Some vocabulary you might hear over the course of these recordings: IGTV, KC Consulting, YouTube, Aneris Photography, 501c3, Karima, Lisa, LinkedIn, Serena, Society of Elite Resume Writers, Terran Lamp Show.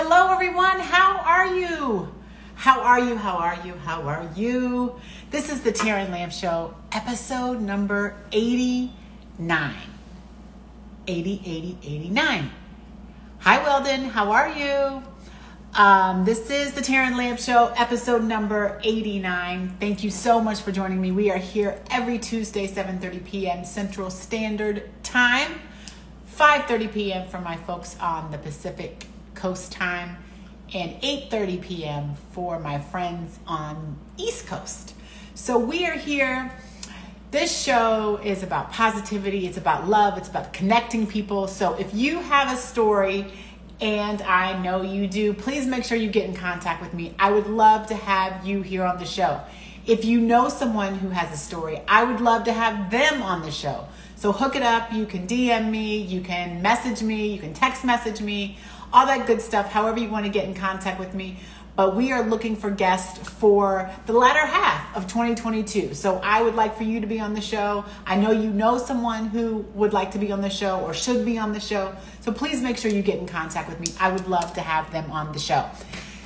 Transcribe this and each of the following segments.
Hello everyone, how are you? How are you, how are you, how are you? This is the Terran Lamp Show, episode number 89. 89. Hi Weldon, how are you? This is the Terran Lamp Show, episode number 89. Thank you so much for joining me. We are here every Tuesday, 7:30 p.m. Central Standard Time, 5:30 p.m. for my folks on the Pacific Coast time, and 8:30 p.m. for my friends on East Coast. So we are here. This show is about positivity. It's about love. It's about connecting people. So if you have a story, and I know you do, please make sure you get in contact with me. I would love to have you here on the show. If you know someone who has a story, I would love to have them on the show. So hook it up. You can DM me, you can message me, you can text message me, all that good stuff, however you want to get in contact with me. But we are looking for guests for the latter half of 2022. So I would like for you to be on the show. I know you know someone who would like to be on the show or should be on the show. So please make sure you get in contact with me. I would love to have them on the show.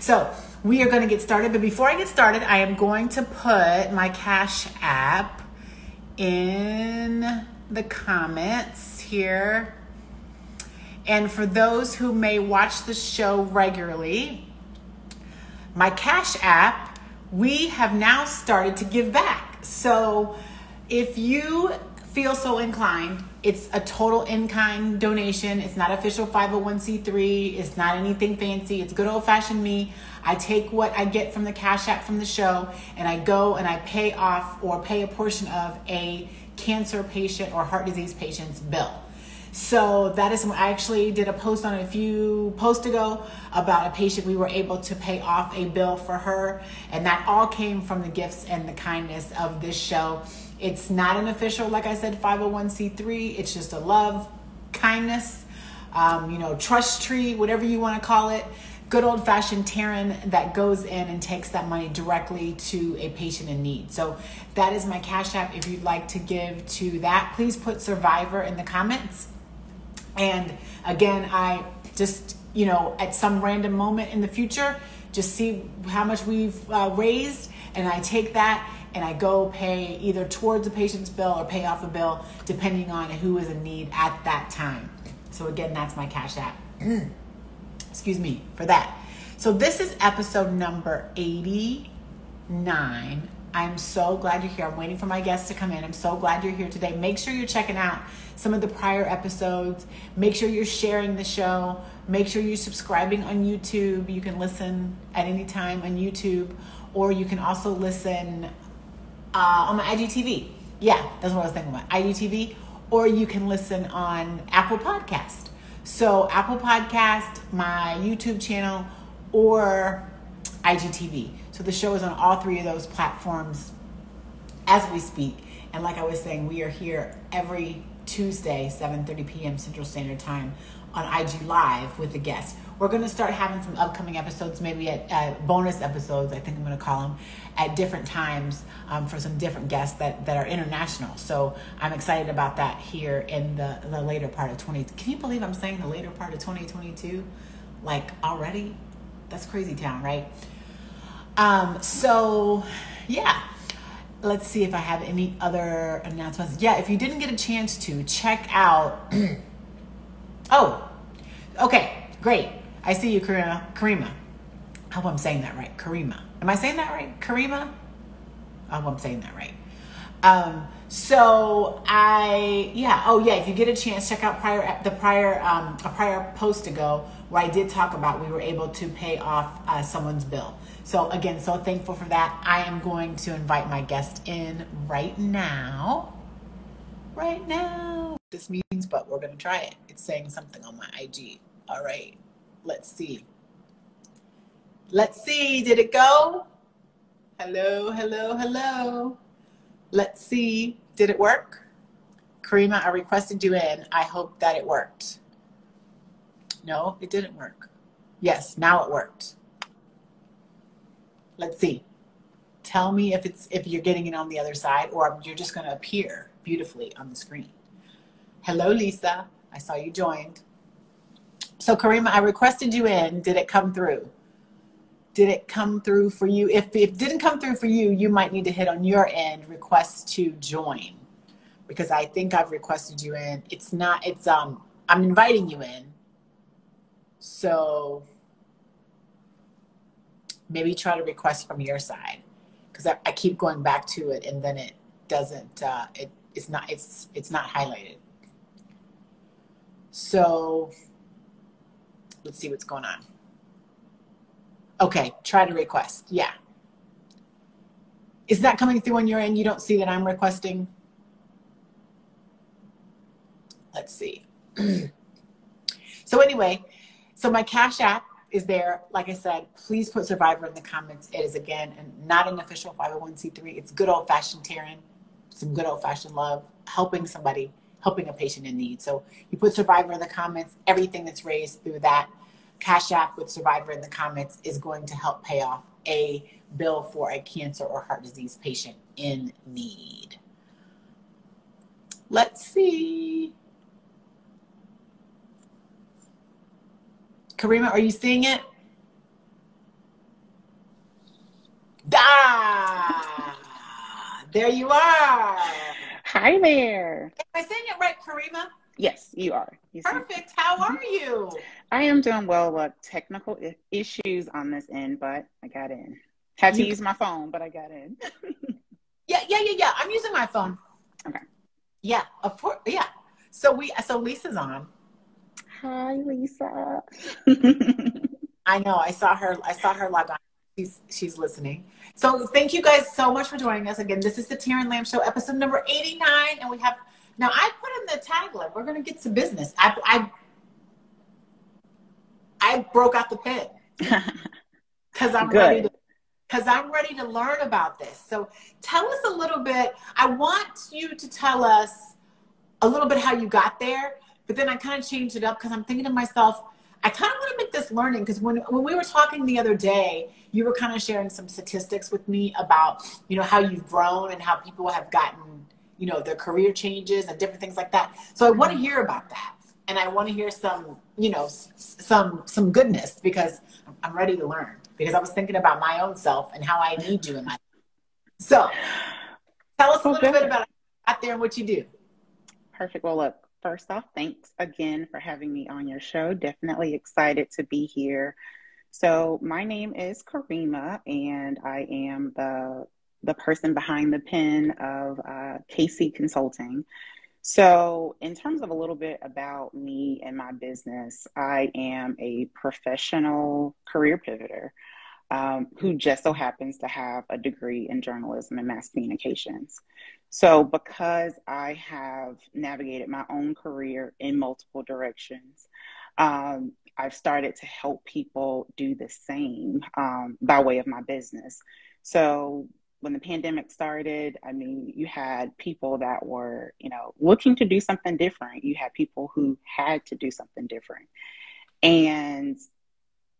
So we are going to get started. But before I get started, I am going to put my Cash App in the comments here. And for those who may watch the show regularly, my Cash App, we have now started to give back. So if you feel so inclined, it's a total in-kind donation. It's not official 501c3. It's not anything fancy. It's good old-fashioned me. I take what I get from the Cash App from the show, and I go and I pay off or pay a portion of a cancer patient or heart disease patient's bill. So that is, I actually did a post on a few posts ago about a patient we were able to pay off a bill for her. And that all came from the gifts and the kindness of this show. It's not an official, like I said, 501c3. It's just a love, kindness, trust tree, whatever you want to call it. Good old fashioned Terran that goes in and takes that money directly to a patient in need. So that is my Cash App. If you'd like to give to that, please put Survivor in the comments. And again, I just, at some random moment in the future, just see how much we've raised, and I take that and I go pay either towards a patient's bill or pay off a bill, depending on who is in need at that time. So again, that's my Cash App. Excuse me for that. So this is episode number 89. I'm so glad you're here. I'm waiting for my guests to come in. I'm so glad you're here today. Make sure you're checking out some of the prior episodes. Make sure you're sharing the show. Make sure you're subscribing on YouTube. You can listen at any time on YouTube, or you can also listen on my IGTV. Yeah, that's what I was thinking about, IGTV. Or you can listen on Apple Podcast. So Apple Podcast, my YouTube channel, or IGTV. So the show is on all three of those platforms as we speak. And like I was saying, we are here every Tuesday, 7:30 p.m. Central Standard Time on IG Live with the guests. We're going to start having some upcoming episodes, maybe bonus episodes, I think I'm going to call them, at different times for some different guests that are international. So I'm excited about that here in the later part of 2022. Can you believe I'm saying the later part of 2022? Like already? That's crazy town, right? So yeah. Let's see if I have any other announcements. Yeah, if you didn't get a chance to check out, oh, okay, great. I see you, Karima. I hope I'm saying that right, Karima. Am I saying that right, Karima? I hope I'm saying that right. If you get a chance, check out a prior post ago where I did talk about we were able to pay off someone's bill. So again, so thankful for that. I am going to invite my guest in right now. Right now. This means, but we're going to try it. It's saying something on my IG. All right. Let's see. Let's see. Did it go? Hello, hello, hello. Let's see. Did it work? Karima, I requested you in. I hope that it worked. No, it didn't work. Yes, now it worked. Let's see. Tell me if you're getting it on the other side, or you're just going to appear beautifully on the screen. Hello, Lisa. I saw you joined. So Karima, I requested you in. Did it come through? Did it come through for you? If it didn't come through for you, you might need to hit on your end request to join, because I think I've requested you in. It's not, it's, I'm inviting you in. So maybe try to request from your side, because I keep going back to it and then it doesn't, it's not highlighted. So let's see what's going on. Okay, try to request, yeah. Is that coming through on your end? You don't see that I'm requesting? Let's see. So anyway, so my Cash App is there. Like I said, please put Survivor in the comments. It is, again, not an official 501c3. It's good old-fashioned Terran, some good old-fashioned love, helping somebody, helping a patient in need. So you put Survivor in the comments, everything that's raised through that Cash App with Survivor in the comments is going to help pay off a bill for a cancer or heart disease patient in need. Let's see. Karima, are you seeing it? Ah, there you are. Hi there. Am I saying it right, Karima? Yes, you are. You perfect. How are you? I am doing well. Technical issues on this end, but I got in. Had to use my phone, but I got in. Yeah. I'm using my phone. Okay. Yeah, of course. Yeah. So Lisa's on. Hi, Lisa. I know. I saw her log on. She's listening. So thank you guys so much for joining us again. This is the Terran Lamp Show, episode number 89, and we have. Now, I put in the tagline, we're going to get to business. I broke out the pen because I'm ready to learn about this. So tell us a little bit. I want you to tell us a little bit how you got there, but then I kind of changed it up because I'm thinking to myself, I kind of want to make this learning, because when we were talking the other day, you were kind of sharing some statistics with me about, you know, how you've grown and how people have gotten, you know, their career changes and different things like that. So I want to hear about that. And I want to hear some, you know, some goodness, because I'm ready to learn, because I was thinking about my own self and how I need you in my life. So tell us a little bit about how you got there and what you do. Perfect. Well, look, first off, thanks again for having me on your show. Definitely excited to be here. So my name is Karima, and I am the person behind the pen of KC Consulting. So in terms of a little bit about me and my business, I am a professional career pivoter who just so happens to have a degree in journalism and mass communications. So because I have navigated my own career in multiple directions, I've started to help people do the same by way of my business. So when the pandemic started, I mean, you had people that were, you know, looking to do something different. You had people who had to do something different. And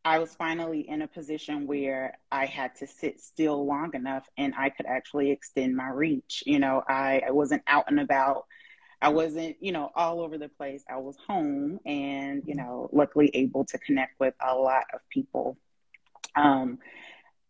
I was finally in a position where I had to sit still long enough and I could actually extend my reach. You know, I wasn't out and about. I wasn't, you know, all over the place. I was home and, you know, luckily able to connect with a lot of people.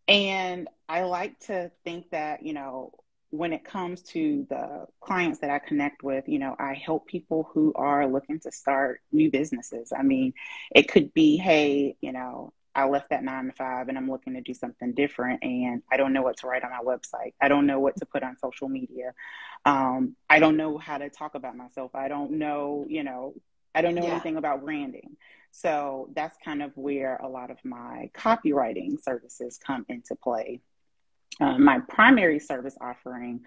And I like to think that, you know, when it comes to the clients that I connect with, you know, I help people who are looking to start new businesses. I mean, it could be, hey, you know, I left that 9-to-5 and I'm looking to do something different, and I don't know what to write on my website. I don't know what to put on social media. I don't know how to talk about myself. I don't know, you know, anything about branding. So that's kind of where a lot of my copywriting services come into play. My primary service offering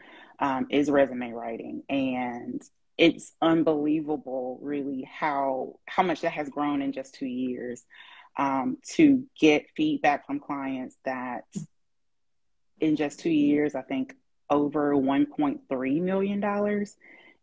is resume writing. And it's unbelievable, really, how much that has grown in just 2 years to get feedback from clients that in just 2 years, I think over $1.3 million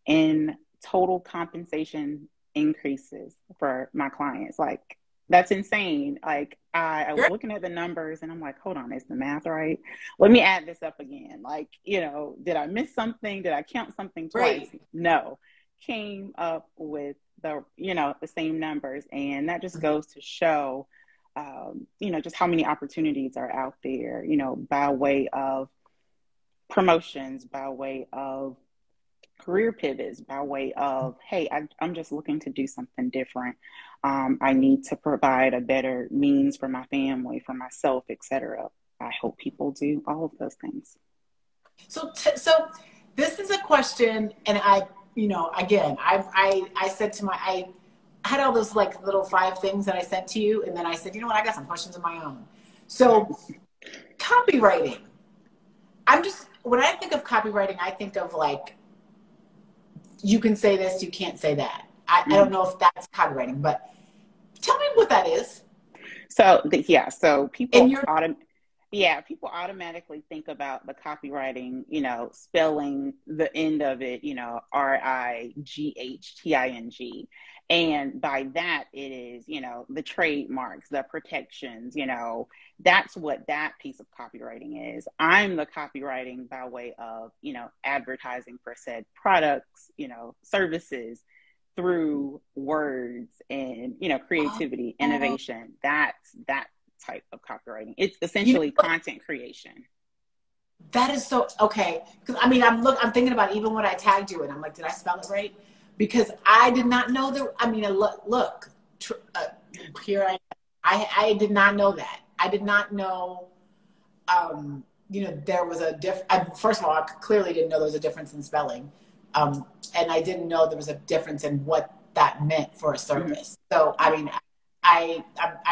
in total compensation increases for my clients. Like, that's insane. Like, I was looking at the numbers and I'm like, hold on, is the math right? Let me add this up again. Like, you know, did I miss something? Did I count something twice? Right. No. came up with the, you know, the same numbers. And that just goes to show, you know, just how many opportunities are out there, you know, by way of promotions, by way of career pivots, by way of, hey, I'm just looking to do something different. I need to provide a better means for my family, for myself, etc. I hope people do all of those things. So this is a question, and I, you know, again, I said to my, I had all those like little 5 things that I sent to you, and then I said, you know what, I got some questions of my own. So copywriting, I'm just, when I think of copywriting, I think of like, you can say this, you can't say that. I don't know if that's copywriting, but tell me what that is. So, yeah, so people, people automatically think about the copywriting, you know, spelling the end of it, you know, R-I-G-H-T-I-N-G. And by that, it is, you know, the trademarks, the protections, you know, that's what that piece of copywriting is. I'm the copywriting by way of, you know, advertising for said products, you know, services through words and, you know, creativity, innovation. That's that type of copywriting. It's essentially, you know, content creation. That is so, okay. Because I mean, I'm thinking about even when I tagged you and I'm like, did I spell it right? Because I did not know that. I mean, here I did not know that. I did not know, you know, there was a difference. First of all, I clearly didn't know there was a difference in spelling. And I didn't know there was a difference in what that meant for a service. So, I mean, I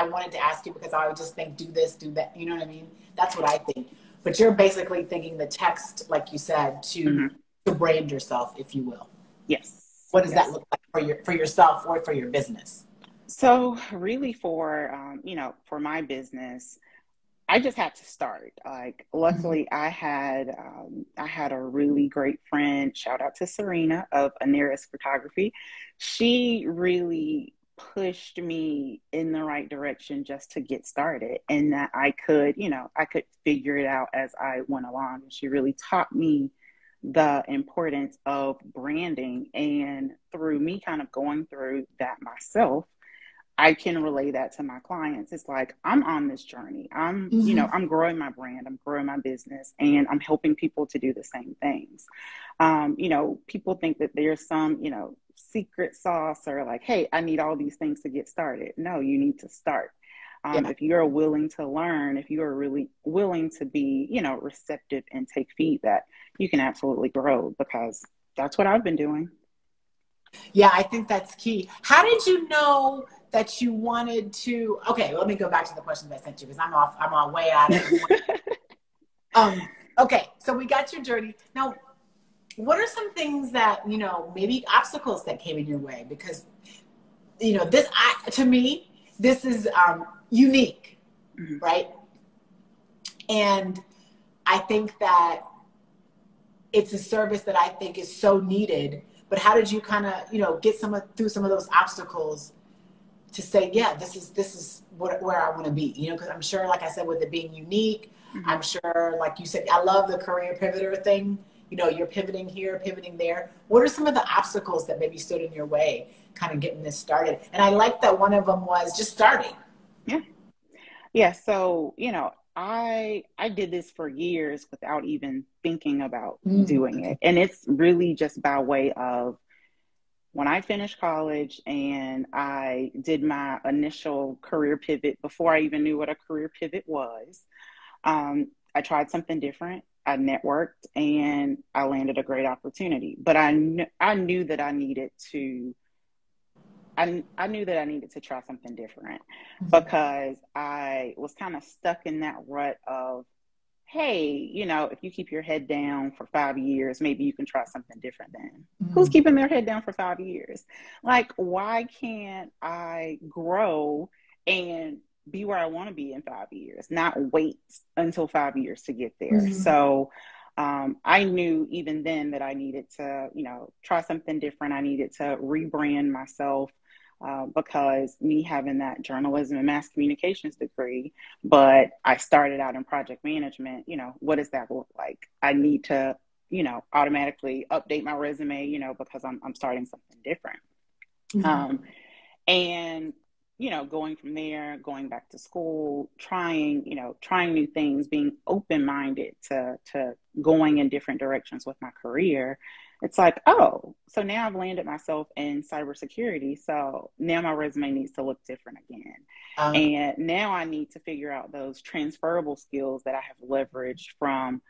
wanted to ask you because I would just think, do this, do that. You know what I mean? That's what I think. But you're basically thinking the text, like you said, to brand yourself, if you will. Yes. What does that look like for yourself or for your business? So really for, you know, for my business, I just had to start. Like, luckily I had a really great friend, shout out to Serena of Aneris Photography. She really pushed me in the right direction just to get started, and that I could, you know, I could figure it out as I went along. She really taught me the importance of branding, and through me kind of going through that myself, I can relay that to my clients. It's like, I'm on this journey. I'm, you know, I'm growing my brand, I'm growing my business, and I'm helping people to do the same things. You know, people think that there's some, you know, secret sauce or like, hey, I need all these things to get started. No, you need to start. If you're willing to learn, if you are really willing to be, you know, receptive and take feedback, you can absolutely grow, because that's what I've been doing. Yeah, I think that's key. How did you know that you wanted to, okay, let me go back to the questions I sent you because I'm on way out of the okay, so we got your journey. Now, what are some things that, you know, maybe obstacles that came in your way? Because, you know, this, to me, this is unique, right? And I think that it's a service that I think is so needed, but how did you kind of, you know, get through some of those obstacles to say, yeah, this is where I want to be, you know? Because I'm sure, like I said, with it being unique, I'm sure, like you said, I love the career pivoter thing. You know, you're pivoting here, pivoting there. What are some of the obstacles that maybe stood in your way kind of getting this started? And I like that one of them was just starting. Yeah. Yeah. So, you know, I did this for years without even thinking about doing it. And it's really just by way of when I finished college and I did my initial career pivot before I even knew what a career pivot was. I tried something different. I networked and I landed a great opportunity, but I knew that I needed to, I knew that I needed to try something different because I was kind of stuck in that rut of, hey, you know, if you keep your head down for 5 years, maybe you can try something different then. Who's keeping their head down for 5 years? Like, why can't I grow and be where I want to be in 5 years, not wait until 5 years to get there? So I knew even then that I needed to, you know, try something different. I needed to rebrand myself because me having that journalism and mass communications degree, but I started out in project management, you know, what does that look like? I need to you know, automatically update my resume, you know, because I'm starting something different. Mm-hmm. And, you know, going from there, going back to school, trying new things, being open-minded to going in different directions with my career. It's like, oh, so now I've landed myself in cybersecurity. So now my resume needs to look different again. And now I need to figure out those transferable skills that I have leveraged from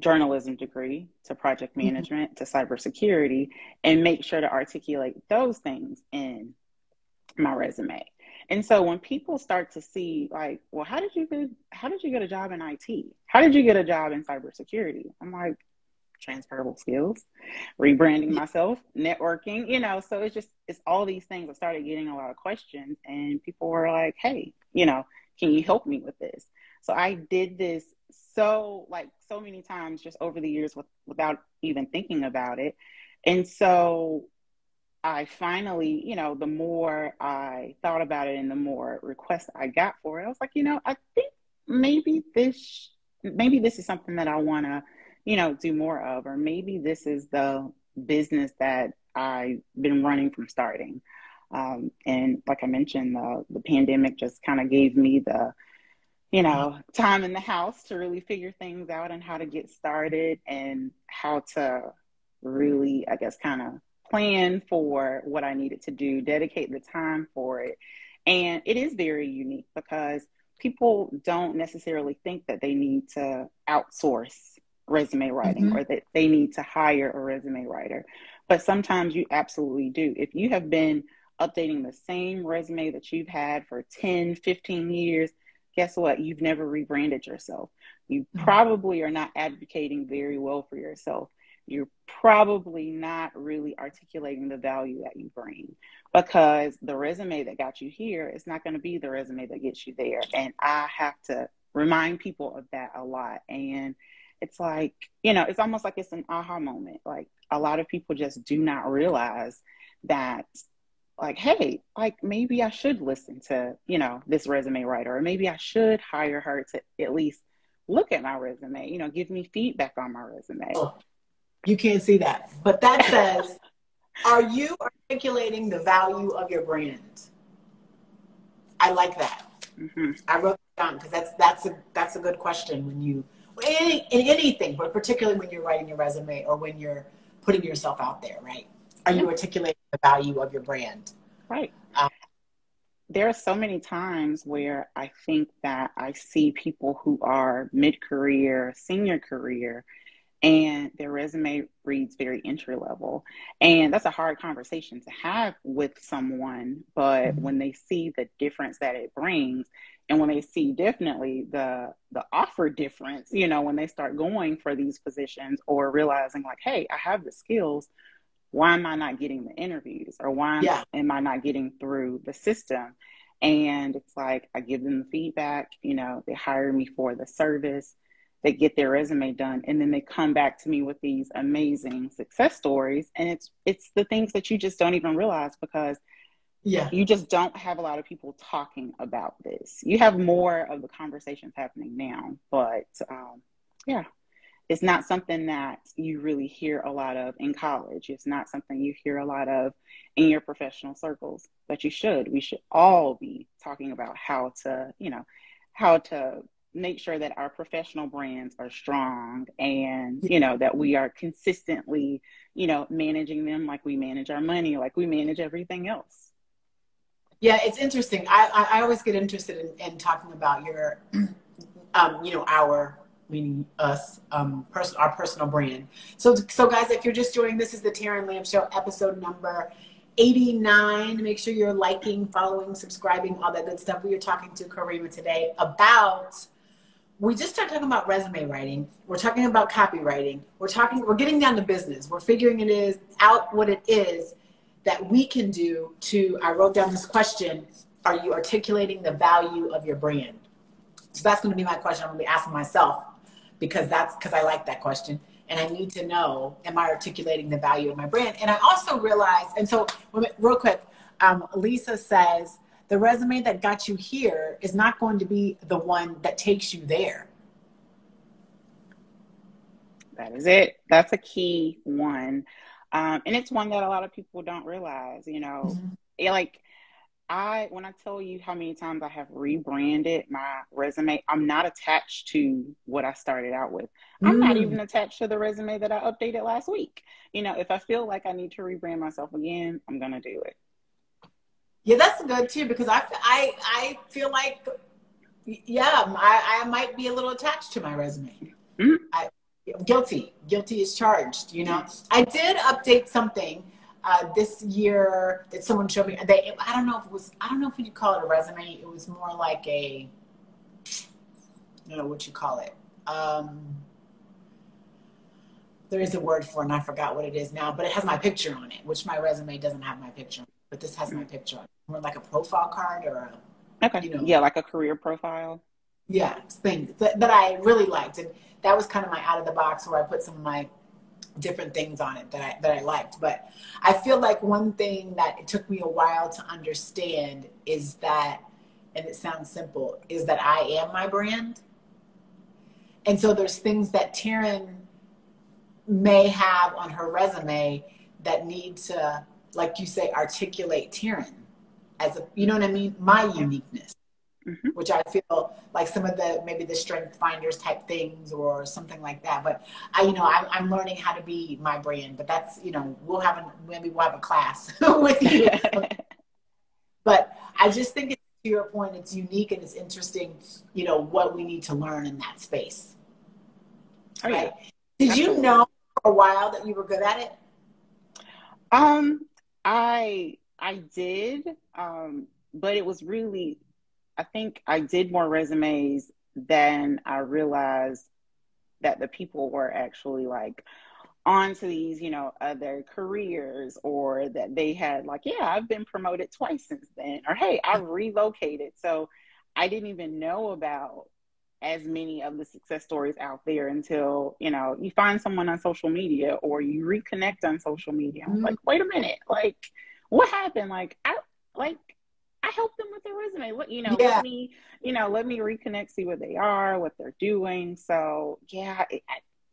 journalism degree to project management to cybersecurity, and make sure to articulate those things in my resume. And so when people start to see, like, well, how did you get a job in IT? How did you get a job in cybersecurity? I'm like, transferable skills, rebranding myself, networking, you know. So it's all these things. I started getting a lot of questions, and people were like, hey, you know, can you help me with this? So I did this so many times just over the years without even thinking about it. And so I finally, you know, the more I thought about it and the more requests I got for it, I was like, you know, I think maybe this is something that I want to, you know, do more of, or maybe this is the business that I've been running from starting. And like I mentioned, the pandemic just kind of gave me the, you know, time in the house to really figure things out and how to get started and how to really, I guess, kind of plan for what I needed to do, dedicate the time for it. And it is very unique because people don't necessarily think that they need to outsource resume writing, mm-hmm. or that they need to hire a resume writer. But sometimes you absolutely do. If you have been updating the same resume that you've had for 10, 15 years, guess what? You've never rebranded yourself. You probably are not advocating very well for yourself. You're probably not really articulating the value that you bring, because the resume that got you here is not going to be the resume that gets you there. And I have to remind people of that a lot. And it's like, you know, it's almost like it's an aha moment. Like, a lot of people just do not realize that, like, hey, like, maybe I should listen to, you know, this resume writer, or maybe I should hire her to at least look at my resume, you know, give me feedback on my resume. Oh, you can't see that. But that says, are you articulating the value of your brand? I like that. Mm-hmm. I wrote it down because that's a good question when you, in anything, but particularly when you're writing your resume or when you're putting yourself out there, right? Are you articulating the value of your brand? Right. There are so many times where I think that I see people who are mid-career, senior career, and their resume reads very entry level. And that's a hard conversation to have with someone, but mm-hmm. when they see the difference that it brings, and when they see definitely the offer difference, you know, when they start going for these positions or realizing, like, hey, I have the skills, why am I not getting the interviews, or why am I not getting through the system? And it's like, I give them the feedback, you know, they hire me for the service, they get their resume done, and then they come back to me with these amazing success stories. And it's the things that you just don't even realize, because you just don't have a lot of people talking about this. You have more of the conversations happening now, but it's not something that you really hear a lot of in college. It's not something you hear a lot of in your professional circles, but you should. We should all be talking about how to, you know, how to make sure that our professional brands are strong, and, you know, that we are consistently, you know, managing them like we manage our money, like we manage everything else. Yeah, it's interesting. I always get interested in talking about your, you know, our, meaning us, our personal brand. So guys, if you're just joining, this is the Terran Lamp Show, episode number 89. Make sure you're liking, following, subscribing, all that good stuff. We are talking to Karima today about, we just started talking about resume writing. We're talking about copywriting. We're getting down to business. We're figuring out what it is that we can do to, I wrote down this question, are you articulating the value of your brand? So that's going to be my question. I'm going to be asking myself, because I like that question. And I need to know, am I articulating the value of my brand? And I also realized, and so real quick, Lisa says, the resume that got you here is not going to be the one that takes you there. That is it. That's a key one. And it's one that a lot of people don't realize, you know. Mm-hmm. When I tell you how many times I have rebranded my resume, I'm not attached to what I started out with. I'm not even attached to the resume that I updated last week. You know, if I feel like I need to rebrand myself again, I'm going to do it. Yeah, that's good too, because I feel like, yeah, I might be a little attached to my resume. Mm-hmm. Guilty is charged, you know. I did update something this year that someone showed me. I don't know if you'd call it a resume. It was more like a, I don't know what you call it. There is a word for it, and I forgot what it is now, but it has my picture on it, which my resume doesn't have my picture on, but this has my picture on it. More like a profile card or a, okay. You know. Yeah, like a career profile. Yeah, things that I really liked. And that was kind of my out of the box, where I put some of my different things on it that I liked. But I feel like one thing that it took me a while to understand is that, and it sounds simple, is that I am my brand. And so there's things that Terran may have on her resume that need to, like you say, articulate Terran as a, you know what I mean? My uniqueness. Mm-hmm. Which I feel like some of the, maybe the strength finders type things or something like that. But I'm learning how to be my brand, but that's, you know, we'll have a class with you. But I just think, to your point, it's unique and it's interesting, you know, what we need to learn in that space. All right. Did Absolutely. You know for a while that you were good at it? I did. But it was really, I think I did more resumes than I realized that the people were actually like onto these, you know, other careers, or that they had like, yeah, I've been promoted twice since then, or hey, I've relocated. So I didn't even know about as many of the success stories out there until, you know, you find someone on social media or you reconnect on social media. I was like, wait a minute, like what happened? Like I help them with their resume. Let me reconnect, see what they are, what they're doing. So yeah,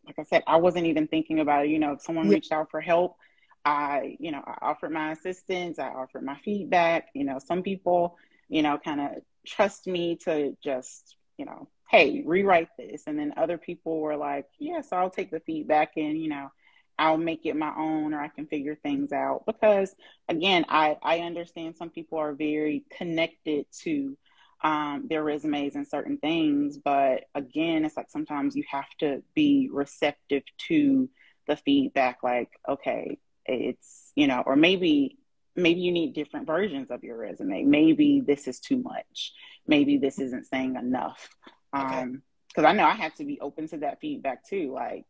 like I said, I wasn't even thinking about it. You know, if someone reached out for help, I offered my assistance, I offered my feedback. You know, some people, you know, kind of trust me to just, you know, hey, rewrite this. And then other people were like, yeah, so I'll take the feedback and, you know, I'll make it my own, or I can figure things out. Because again, I understand some people are very connected to their resumes and certain things. But again, it's like sometimes you have to be receptive to the feedback. Like, okay, it's, you know, or maybe you need different versions of your resume. Maybe this is too much. Maybe this isn't saying enough. Because I know I have to be open to that feedback too. Like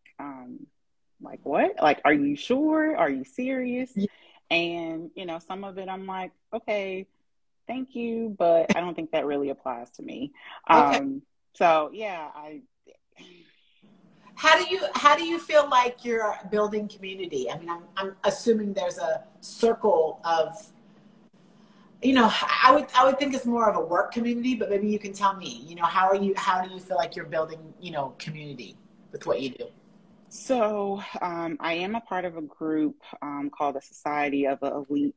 what? Like, are you sure? Are you serious? Yeah. And, you know, some of it I'm like, okay, thank you, but I don't think that really applies to me. So yeah, How do you feel like you're building community? I mean, I'm assuming there's a circle of, you know, I would think it's more of a work community, but maybe you can tell me, you know, how do you feel like you're building, you know, community with what you do? So I am a part of a group called the Society of Elite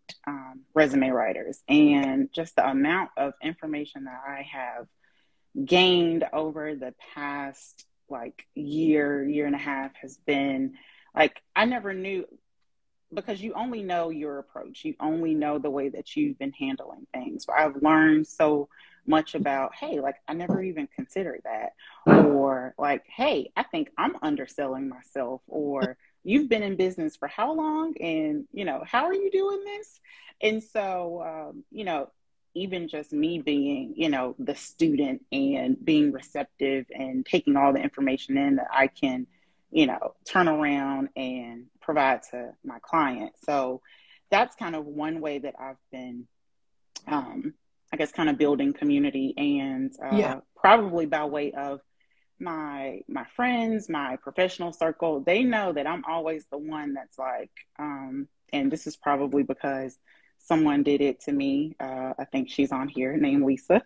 Resume Writers. And just the amount of information that I have gained over the past like year and a half has been like, I never knew, because you only know your approach. You only know the way that you've been handling things. But I've learned so much about, hey, like I never even considered that, or like, hey, I think I'm underselling myself, or you've been in business for how long, and you know, how are you doing this? And so you know, even just me being, you know, the student and being receptive and taking all the information in that I can, you know, turn around and provide to my client. So that's kind of one way that I've been I guess kind of building community, and probably by way of my friends, my professional circle. They know that I'm always the one that's like, and this is probably because someone did it to me. I think she's on here, named Lisa.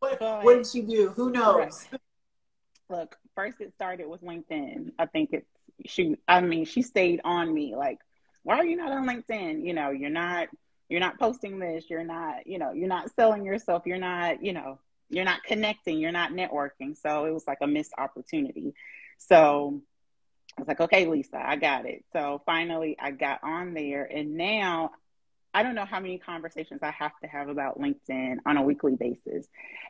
What did she do? Who knows? Right. Look, first it started with LinkedIn. I think it's, she stayed on me. Like, why are you not on LinkedIn? You know, you're not posting this. You're not, you're not selling yourself. You're not, you're not connecting. You're not networking. So it was like a missed opportunity. So I was like, okay, Lisa, I got it. So finally I got on there, and now I don't know how many conversations I have to have about LinkedIn on a weekly basis,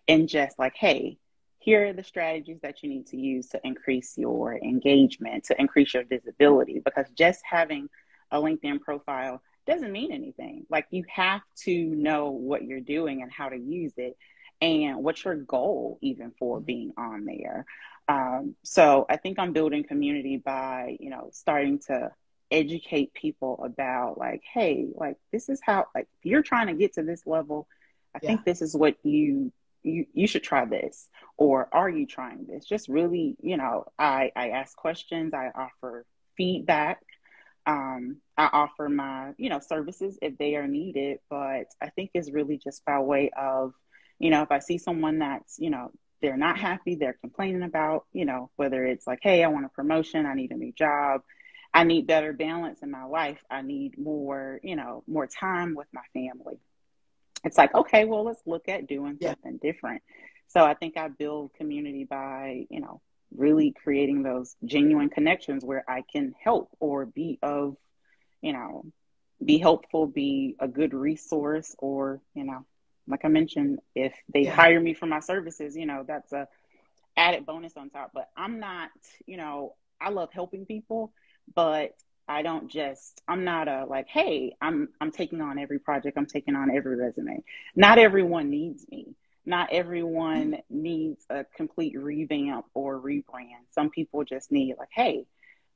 and just like, hey, here are the strategies that you need to use to increase your engagement, to increase your visibility, because just having a LinkedIn profile doesn't mean anything. Like, you have to know what you're doing and how to use it, and what's your goal even for being on there. So I think I'm building community by, starting to educate people about, like, hey, like, this is how, like, if you're trying to get to this level, I think this is what you should try this, or are you trying this? Just really, I ask questions, I offer feedback, I offer my, services if they are needed. But I think it's really just by way of, if I see someone that's, they're not happy, they're complaining about, whether it's like, hey, I want a promotion, I need a new job, I need better balance in my life, I need more, more time with my family. It's like, okay, well, let's look at doing something different. So I think I build community by, really creating those genuine connections where I can help or be of, be helpful, be a good resource, or, like I mentioned, if they hire me for my services, that's a added bonus on top. But I'm not, I love helping people, but I don't just, I'm not a, like, hey, I'm taking on every project, I'm taking on every resume. Not everyone needs me. Not everyone needs a complete revamp or rebrand. Some people just need, like, hey,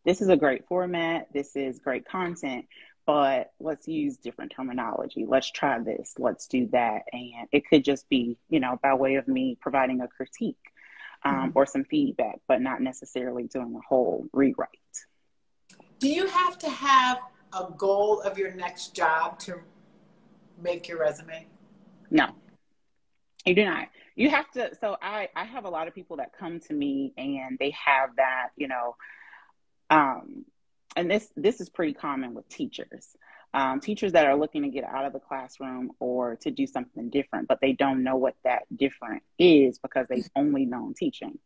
this is a great format, this is great content, but let's use different terminology. Let's try this, let's do that. And it could just be, by way of me providing a critique or some feedback, but not necessarily doing a whole rewrite. Do you have to have a goal of your next job to make your resume? No, you do not. You have to. So I have a lot of people that come to me and they have that, and this is pretty common with teachers. Teachers that are looking to get out of the classroom or to do something different, but they don't know what that different is because they've only known teaching.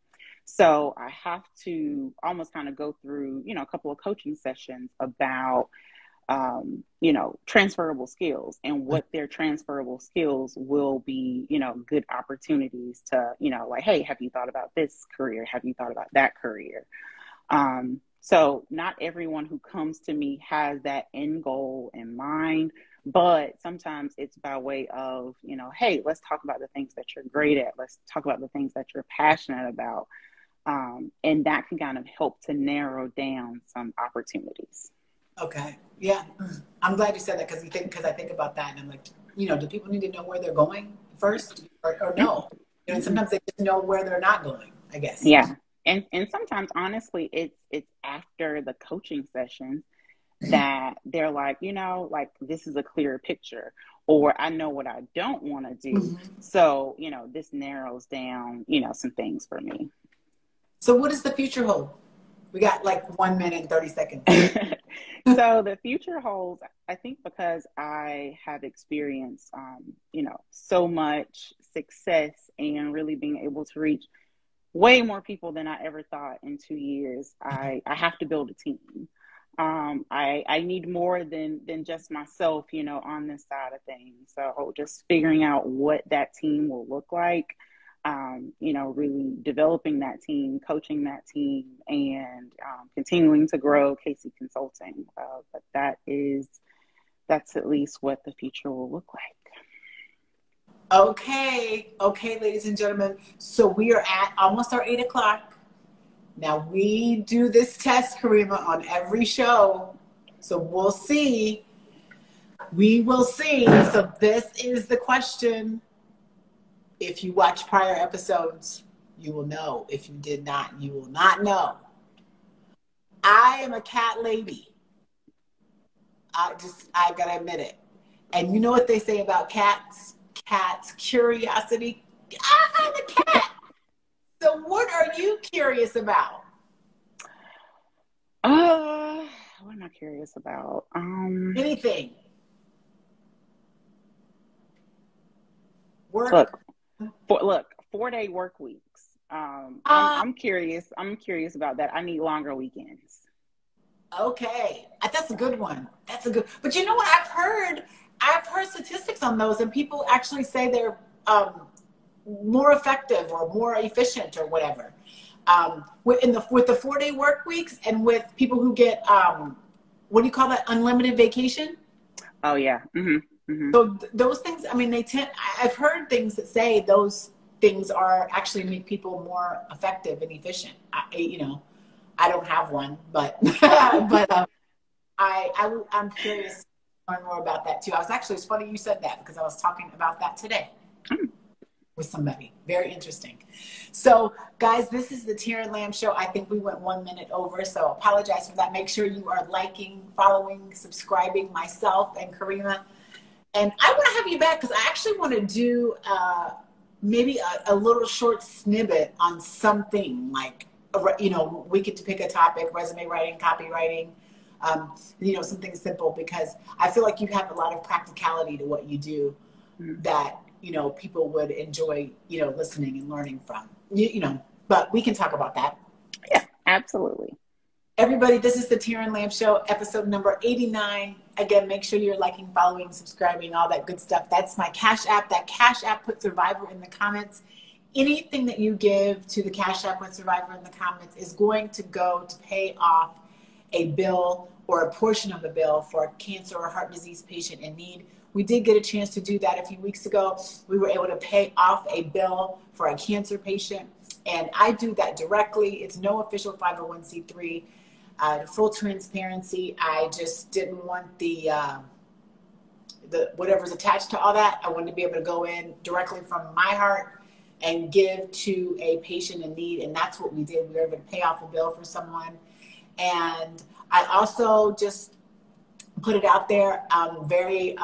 So I have to almost kind of go through, a couple of coaching sessions about, transferable skills and what their transferable skills will be, good opportunities to, like, hey, have you thought about this career? Have you thought about that career? So not everyone who comes to me has that end goal in mind, but sometimes it's by way of, hey, let's talk about the things that you're great at. Let's talk about the things that you're passionate about. And that can kind of help to narrow down some opportunities. Okay. Yeah. I'm glad you said that, because I think about that and I'm like, do people need to know where they're going first or no? And sometimes they just know where they're not going, I guess. Yeah. And sometimes, honestly, it's after the coaching sessions that they're like, like, this is a clearer picture, or I know what I don't want to do. So, this narrows down, some things for me. So what does the future hold? We got like 1 minute and 30 seconds. So the future holds, I think, because I have experienced, so much success and really being able to reach way more people than I ever thought in 2 years. I have to build a team. I need more than just myself, on this side of things. So just figuring out what that team will look like, really developing that team, coaching that team, and continuing to grow KC Consulting. But that's at least what the future will look like. Okay, ladies and gentlemen, so we are at almost our 8 o'clock. Now, we do this test, Karima, on every show, so we'll see. We will see. So this is the question. If you watch prior episodes, you will know. If you did not, you will not know. I am a cat lady. I gotta admit it. And you know what they say about cats? Cat's curiosity. I'm a cat. So So what are you curious about? What am I curious about? Anything. Work. Look, 4-day work weeks. I'm curious about that. I need longer weekends. Okay, that's a good one. That's a good. But you know what? I've heard statistics on those, and people actually say they're more effective or more efficient or whatever with the 4-day work weeks, and with people who get what do you call that? Unlimited vacation. Oh yeah. Mm-hmm. Mm-hmm. So those things. I mean, they tend. I've heard things that say those things are actually make people more effective and efficient. I don't have one, but I'm curious to learn more about that too. It's funny you said that, because I was talking about that today with somebody. Very interesting. So guys, this is the Terran Lamp Show. I think we went 1 minute over, so apologize for that. Make sure you are liking, following, subscribing myself and Karima. And I want to have you back, because I actually want to do maybe a little short snippet on something like, you know, we get to pick a topic, resume writing, copywriting, you know, something simple, because I feel like you have a lot of practicality to what you do that, you know, people would enjoy, you know, listening and learning from, you know, but we can talk about that. Yeah, absolutely. Everybody, this is the Terran Lamp Show, episode number 89. Again, make sure you're liking, following, subscribing, all that good stuff. That's my Cash App. That Cash App, put Survivor in the comments. Anything that you give to the Cash App with Survivor in the comments is going to go to pay off a bill or a portion of a bill for a cancer or heart disease patient in need. We did get a chance to do that a few weeks ago. We were able to pay off a bill for a cancer patient, and I do that directly. It's no official 501c3. Full transparency, I just didn't want the whatever's attached to all that. I wanted to be able to go in directly from my heart and give to a patient in need, and that's what we did. We were able to pay off a bill for someone. And I also just put it out there. I'm very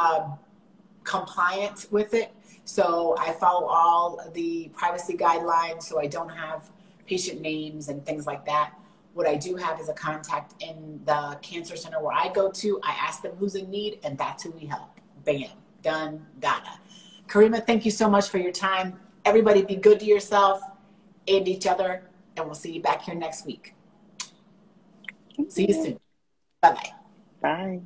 compliant with it, so I follow all the privacy guidelines, so I don't have patient names and things like that. What I do have is a contact in the cancer center where I go to. I ask them who's in need, and that's who we help. Bam, done, data. Karima, thank you so much for your time. Everybody, be good to yourself and each other, and we'll see you back here next week. See you soon. Bye-bye. Bye.